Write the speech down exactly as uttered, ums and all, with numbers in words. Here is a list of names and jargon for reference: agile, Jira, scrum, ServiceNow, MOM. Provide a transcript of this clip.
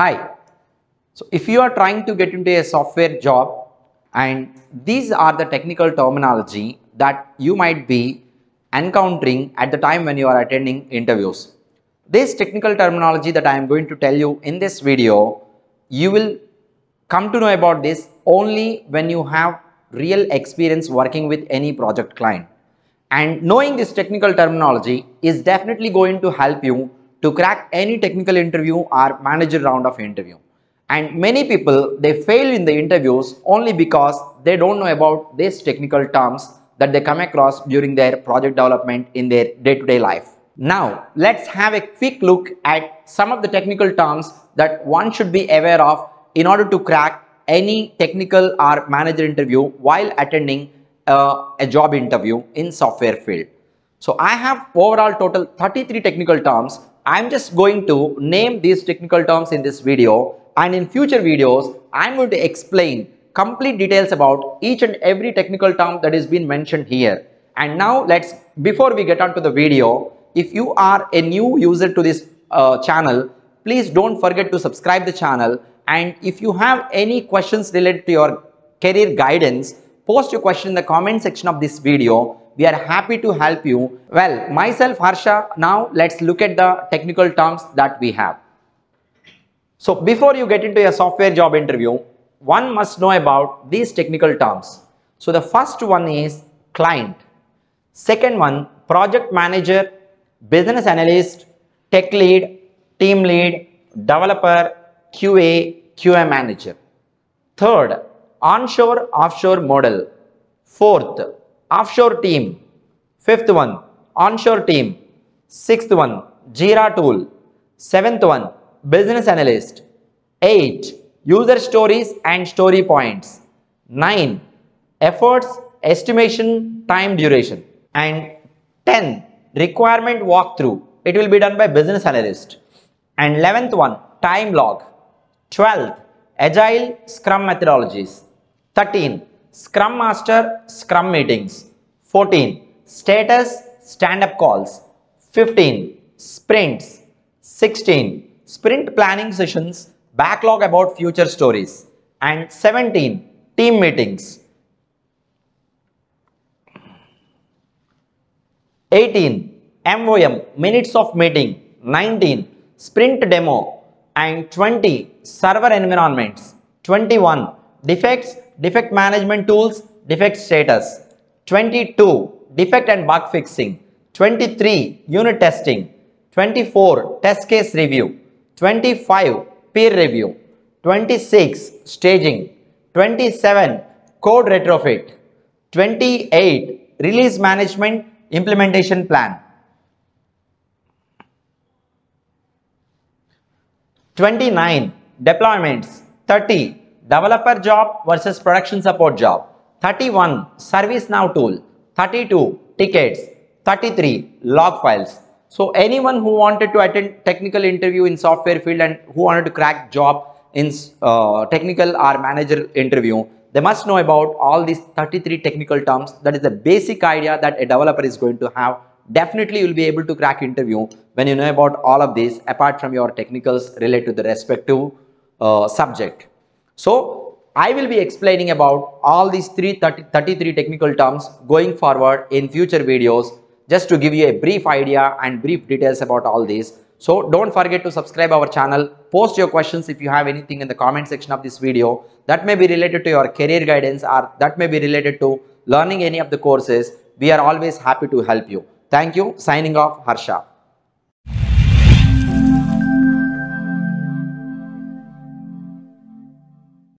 high. So if you are trying to get into a software job, and these are the technical terminology that you might be encountering at the time when you are attending interviews. This technical terminology that I am going to tell you in this video, you will come to know about this only when you have real experience working with any project client. And knowing this technical terminology is definitely going to help you to crack any technical interview or manager round of interview. And many people, they fail in the interviews only because they don't know about these technical terms that they come across during their project development in their day-to-day life. Now, let's have a quick look at some of the technical terms that one should be aware of in order to crack any technical or manager interview while attending uh, a job interview in software field. So I have overall total thirty-three technical terms. I'm just going to name these technical terms in this video. And in future videos, I'm going to explain complete details about each and every technical term that has been mentioned here. And now let's, before we get on to the video, if you are a new user to this uh, channel, please don't forget to subscribe the channel. And if you have any questions related to your career guidance, post your question in the comment section of this video. We are happy to help you. Well, myself, Harsha, now let's look at the technical terms that we have. So before you get into a software job interview, one must know about these technical terms. So the first one is client. Second one, project manager, business analyst, tech lead, team lead, developer, Q A, Q A manager. Third, onshore offshore model. Fourth, offshore team. Fifth one, onshore team. Sixth one, Jira tool. Seventh one, business analyst. Eight, user stories and story points. Nine, efforts, estimation, time duration. And ten, requirement walkthrough. It will be done by business analyst. And eleventh one, time log. Twelve, agile, scrum methodologies. Thirteen, scrum master, scrum meetings. Fourteen, status, stand-up calls. Fifteen, sprints. Sixteen, sprint planning sessions, backlog about future stories. And seventeen, team meetings. eighteen, M O M, minutes of meeting. nineteen, sprint demo. And twenty, server environments. twenty-one, defects, defect management tools, defect status. twenty-two, defect and bug fixing. twenty-three, unit testing. twenty-four, test case review. twenty-five, peer review. twenty-six, staging. twenty-seven, code retrofit. twenty-eight, release management, implementation plan. twenty-nine, deployments. thirty, developer job versus production support job. thirty-one, ServiceNow tool. thirty-two, tickets. thirty-three, log files. So anyone who wanted to attend technical interview in software field and who wanted to crack job in uh, technical or manager interview, they must know about all these thirty-three technical terms. That is the basic idea that a developer is going to have. Definitely you'll be able to crack interview when you know about all of this, apart from your technicals related to the respective uh, subject. So I will be explaining about all these thirty-three technical terms going forward in future videos, just to give you a brief idea and brief details about all these. So don't forget to subscribe our channel, post your questions if you have anything in the comment section of this video that may be related to your career guidance or that may be related to learning any of the courses. We are always happy to help you. Thank you. Signing off, Harsha.